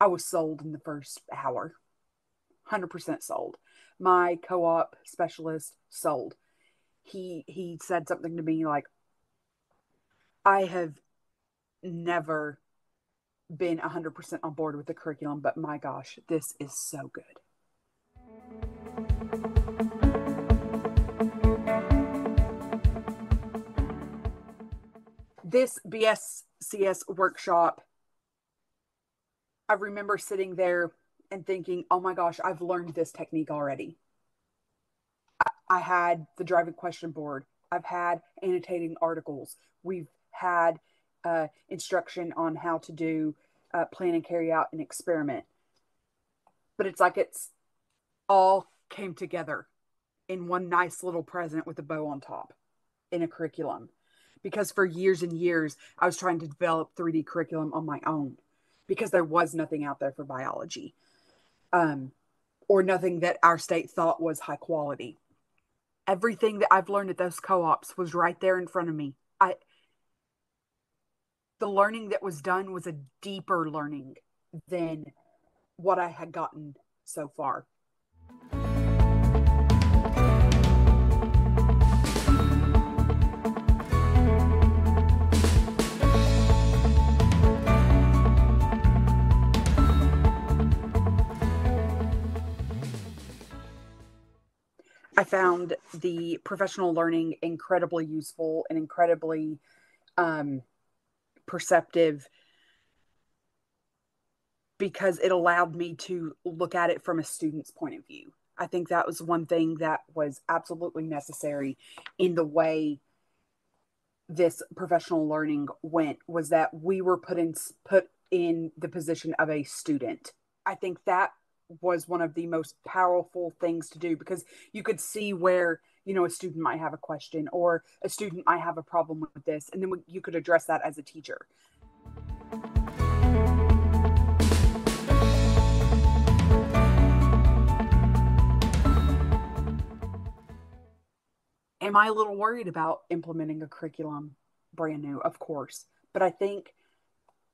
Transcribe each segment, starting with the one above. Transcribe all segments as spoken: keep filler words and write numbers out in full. I was sold in the first hour. one hundred percent sold. My co-op specialist sold. He he said something to me like, I have never been one hundred percent on board with the curriculum, but my gosh, this is so good. This B S C S workshop, I remember sitting there and thinking, oh my gosh, I've learned this technique already. I, I had the driving question board. I've had annotating articles. We've had uh, instruction on how to do uh, plan and carry out an experiment. But it's like it's all came together in one nice little present with a bow on top in a curriculum. Because for years and years, I was trying to develop three D curriculum on my own because there was nothing out there for biology, um, or nothing that our state thought was high quality. Everything that I've learned at those co-ops was right there in front of me. I, the learning that was done was a deeper learning than what I had gotten so far. I found the professional learning incredibly useful and incredibly um, perceptive, because it allowed me to look at it from a student's point of view. I think that was one thing that was absolutely necessary in the way this professional learning went, was that we were put in, put in the position of a student. I think that was one of the most powerful things to do, because you could see where, you know, a student might have a question or a student might have a problem with this, and then you could address that as a teacher. Am I a little worried about implementing a curriculum brand new? Of course. But I think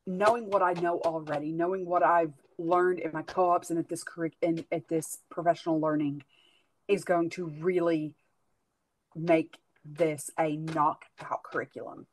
knowing what I know already, knowing what I've learned in my co-ops and at this curric- and at this professional learning, is going to really make this a knockout curriculum.